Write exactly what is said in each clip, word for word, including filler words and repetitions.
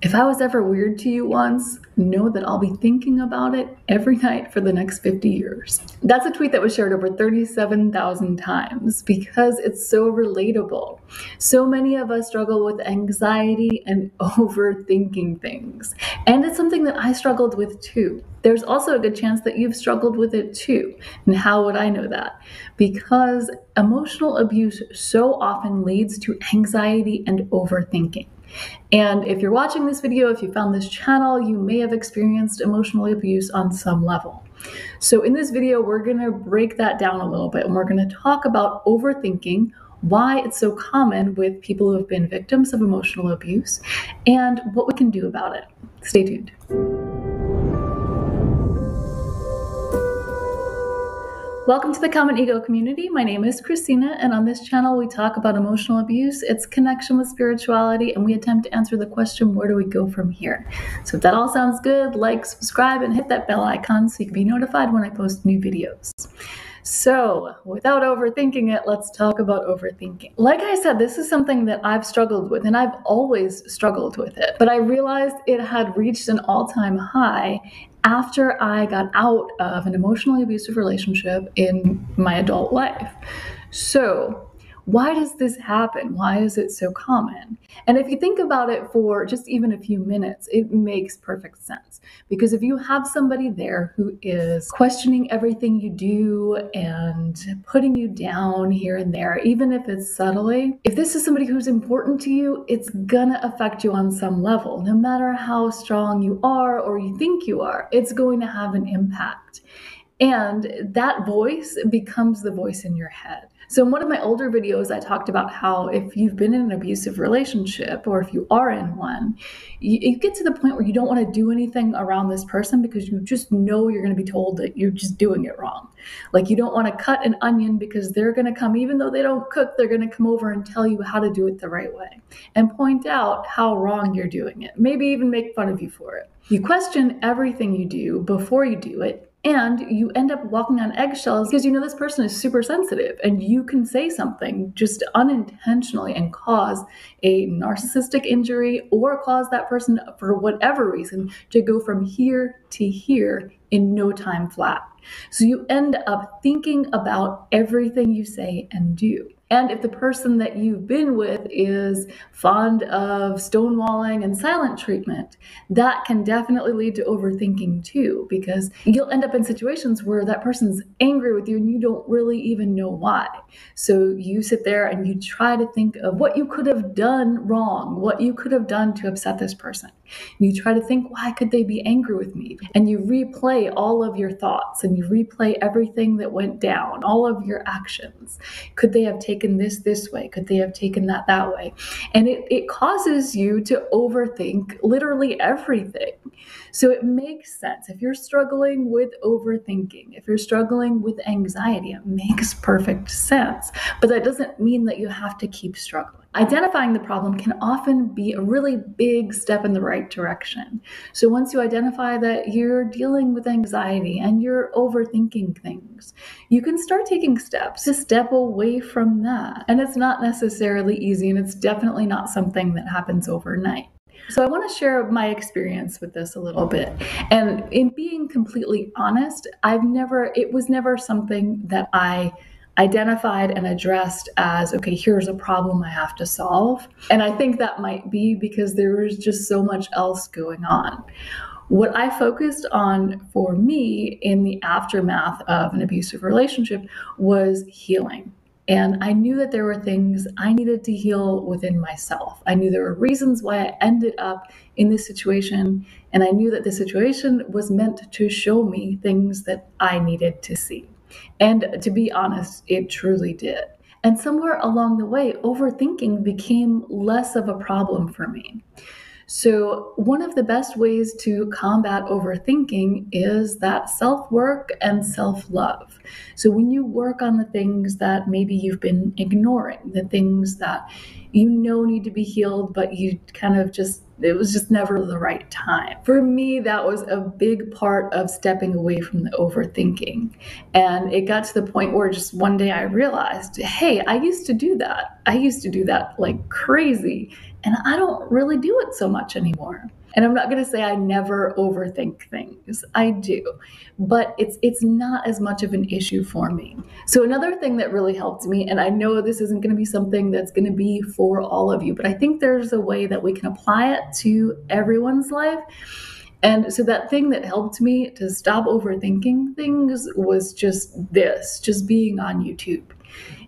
If I was ever weird to you once, know that I'll be thinking about it every night for the next fifty years. That's a tweet that was shared over thirty-seven thousand times because it's so relatable. So many of us struggle with anxiety and overthinking things. And it's something that I struggled with too. There's also a good chance that you've struggled with it too. And how would I know that? Because emotional abuse so often leads to anxiety and overthinking. And if you're watching this video, if you found this channel, you may have experienced emotional abuse on some level. So in this video, we're going to break that down a little bit, and we're going to talk about overthinking, why it's so common with people who have been victims of emotional abuse, and what we can do about it. Stay tuned. Welcome to the Common Ego community. My name is Christina, and on this channel we talk about emotional abuse, its connection with spirituality, and we attempt to answer the question, where do we go from here? So if that all sounds good, like, subscribe, and hit that bell icon so you can be notified when I post new videos. So without overthinking it, let's talk about overthinking. Like I said, this is something that I've struggled with, and I've always struggled with it, but I realized it had reached an all-time high after I got out of an emotionally abusive relationship in my adult life. So why does this happen? Why is it so common? And if you think about it for just even a few minutes, it makes perfect sense. Because if you have somebody there who is questioning everything you do and putting you down here and there, even if it's subtly, if this is somebody who's important to you, it's gonna affect you on some level. No matter how strong you are or you think you are, it's going to have an impact. And that voice becomes the voice in your head. So in one of my older videos, I talked about how if you've been in an abusive relationship, or if you are in one, you, you get to the point where you don't want to do anything around this person because you just know you're going to be told that you're just doing it wrong. Like, you don't want to cut an onion because they're going to come, even though they don't cook, they're going to come over and tell you how to do it the right way and point out how wrong you're doing it, maybe even make fun of you for it. You question everything you do before you do it. And you end up walking on eggshells because you know this person is super sensitive, and you can say something just unintentionally and cause a narcissistic injury, or cause that person, for whatever reason, to go from here to here in no time flat. So you end up thinking about everything you say and do. And if the person that you've been with is fond of stonewalling and silent treatment, that can definitely lead to overthinking too, because you'll end up in situations where that person's angry with you and you don't really even know why. So you sit there and you try to think of what you could have done wrong, what you could have done to upset this person. And you try to think, why could they be angry with me? And you replay all of your thoughts, and you replay everything that went down, all of your actions. Could they have taken this this way? Could they have taken that that way? And it, it causes you to overthink literally everything. So it makes sense. If you're struggling with overthinking, if you're struggling with anxiety, it makes perfect sense. But that doesn't mean that you have to keep struggling. Identifying the problem can often be a really big step in the right direction. So once you identify that you're dealing with anxiety and you're overthinking things, you can start taking steps to step away from that. And it's not necessarily easy, and it's definitely not something that happens overnight. So I want to share my experience with this a little bit. And in being completely honest, I've never, it was never something that I identified and addressed as, okay, here's a problem I have to solve. And I think that might be because there was just so much else going on. What I focused on for me in the aftermath of an abusive relationship was healing. And I knew that there were things I needed to heal within myself. I knew there were reasons why I ended up in this situation. And I knew that the situation was meant to show me things that I needed to see. And to be honest, it truly did. And somewhere along the way, overthinking became less of a problem for me. So one of the best ways to combat overthinking is that self-work and self-love. So when you work on the things that maybe you've been ignoring, the things that you know need to be healed, but you kind of just It was just never the right time. For me, that was a big part of stepping away from the overthinking. And it got to the point where just one day I realized, hey, I used to do that. I used to do that like crazy. And I don't really do it so much anymore. And I'm not going to say I never overthink things. I do. But it's it's not as much of an issue for me. So another thing that really helped me, and I know this isn't going to be something that's going to be for all of you, but I think there's a way that we can apply it to everyone's life. And so that thing that helped me to stop overthinking things was just this, just being on YouTube.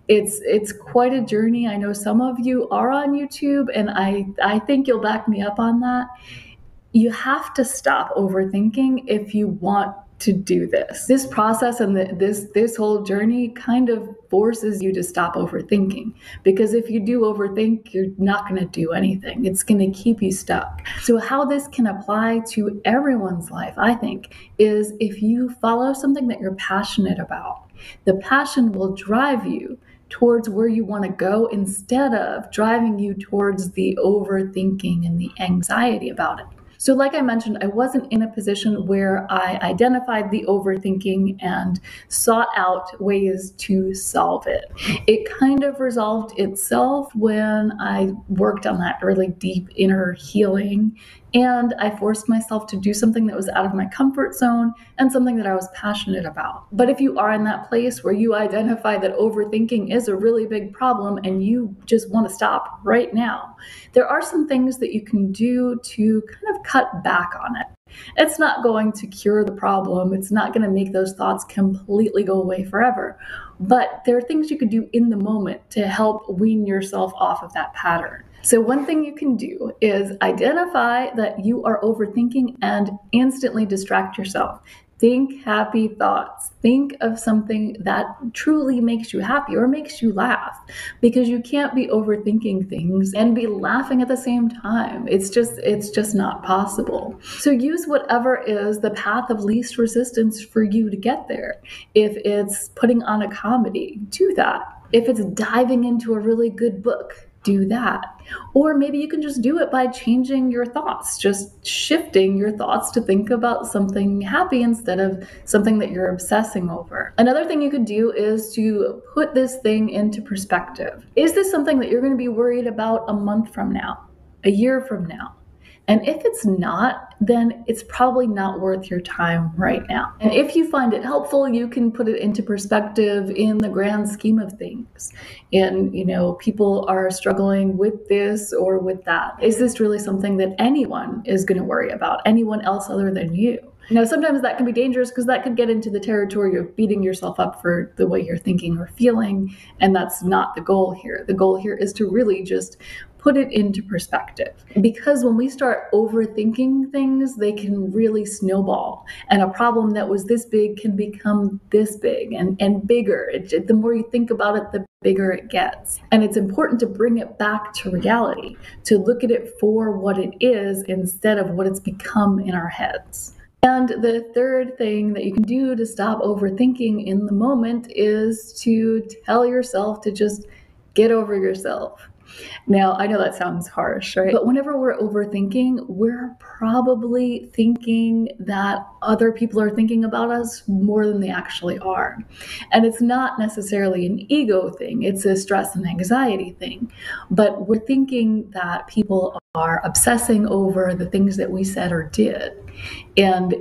It's it's quite a journey. I know some of you are on YouTube, and I, I think you'll back me up on that. You have to stop overthinking if you want to do this. This process and the, this this whole journey kind of forces you to stop overthinking, because if you do overthink, you're not going to do anything. It's going to keep you stuck. So how this can apply to everyone's life, I think, is if you follow something that you're passionate about, the passion will drive you towards where you want to go instead of driving you towards the overthinking and the anxiety about it. So like I mentioned, I wasn't in a position where I identified the overthinking and sought out ways to solve it. It kind of resolved itself when I worked on that really deep inner healing, and I forced myself to do something that was out of my comfort zone and something that I was passionate about. But if you are in that place where you identify that overthinking is a really big problem and you just want to stop right now, there are some things that you can do to kind of cut back on it. It's not going to cure the problem. It's not going to make those thoughts completely go away forever. But there are things you could do in the moment to help wean yourself off of that pattern. So one thing you can do is identify that you are overthinking and instantly distract yourself. Think happy thoughts. Think of something that truly makes you happy or makes you laugh, because you can't be overthinking things and be laughing at the same time. It's just, it's just not possible. So use whatever is the path of least resistance for you to get there. If it's putting on a comedy, do that. If it's diving into a really good book, do that. Or maybe you can just do it by changing your thoughts, just shifting your thoughts to think about something happy instead of something that you're obsessing over. Another thing you could do is to put this thing into perspective. Is this something that you're going to be worried about a month from now, a year from now? And if it's not, then it's probably not worth your time right now. And if you find it helpful, you can put it into perspective in the grand scheme of things. And, you know, people are struggling with this or with that. Is this really something that anyone is going to worry about? Anyone else other than you? Now, sometimes that can be dangerous, because that could get into the territory of beating yourself up for the way you're thinking or feeling. And that's not the goal here. The goal here is to really just put it into perspective, because when we start overthinking things, they can really snowball, and a problem that was this big can become this big and, and bigger. It, the more you think about it, the bigger it gets. And it's important to bring it back to reality, to look at it for what it is instead of what it's become in our heads. And the third thing that you can do to stop overthinking in the moment is to tell yourself to just get over yourself. Now, I know that sounds harsh, right? But whenever we're overthinking, we're probably thinking that other people are thinking about us more than they actually are. And it's not necessarily an ego thing. It's a stress and anxiety thing. But we're thinking that people are obsessing over the things that we said or did. And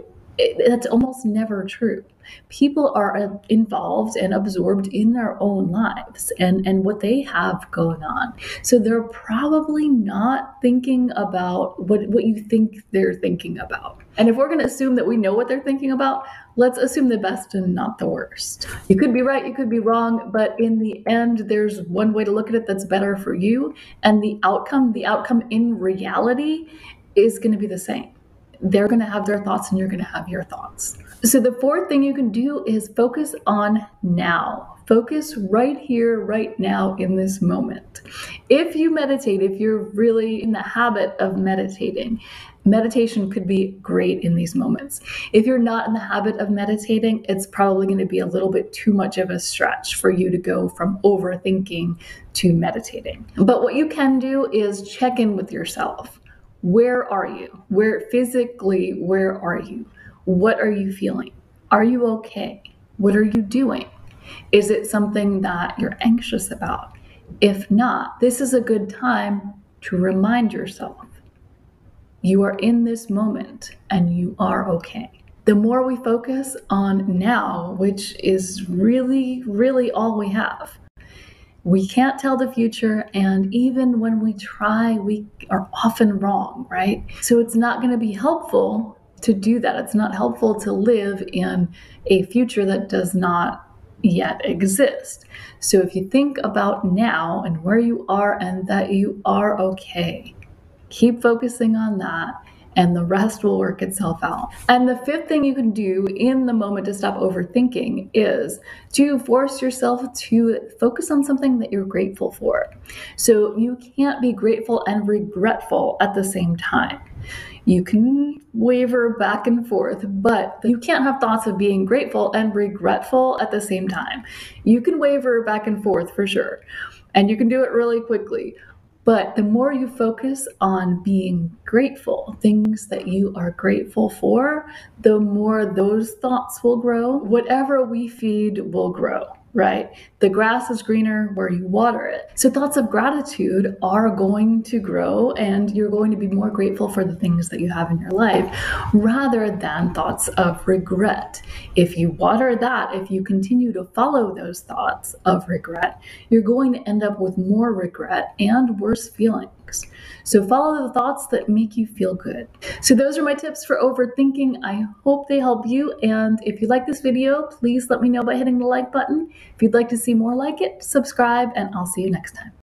that's almost never true. People are involved and absorbed in their own lives and, and what they have going on. So they're probably not thinking about what, what you think they're thinking about. And if we're going to assume that we know what they're thinking about, let's assume the best and not the worst. You could be right, you could be wrong, but in the end, there's one way to look at it that's better for you. And the outcome, the outcome in reality is going to be the same. They're going to have their thoughts and you're going to have your thoughts. So the fourth thing you can do is focus on now. Focus right here, right now, in this moment. If you meditate, if you're really in the habit of meditating, meditation could be great in these moments. If you're not in the habit of meditating, it's probably going to be a little bit too much of a stretch for you to go from overthinking to meditating. But what you can do is check in with yourself. Where are you? Where physically, where are you? What are you feeling? Are you okay? What are you doing? Is it something that you're anxious about? If not, this is a good time to remind yourself you are in this moment and you are okay. The more we focus on now, which is really, really all we have, we can't tell the future. And even when we try, we are often wrong, right? So it's not going to be helpful to do that. It's not helpful to live in a future that does not yet exist. So if you think about now and where you are and that you are okay, keep focusing on that and the rest will work itself out. And the fifth thing you can do in the moment to stop overthinking is to force yourself to focus on something that you're grateful for. So you can't be grateful and regretful at the same time. You can waver back and forth, but you can't have thoughts of being grateful and regretful at the same time. You can waver back and forth for sure, and you can do it really quickly. But the more you focus on being grateful, things that you are grateful for, the more those thoughts will grow. Whatever we feed will grow, right? The grass is greener where you water it. So thoughts of gratitude are going to grow, and you're going to be more grateful for the things that you have in your life rather than thoughts of regret. If you water that, if you continue to follow those thoughts of regret, you're going to end up with more regret and worse feelings. So follow the thoughts that make you feel good. So those are my tips for overthinking. I hope they help you. And if you like this video, please let me know by hitting the like button. If you'd like to see more like it, subscribe, and I'll see you next time.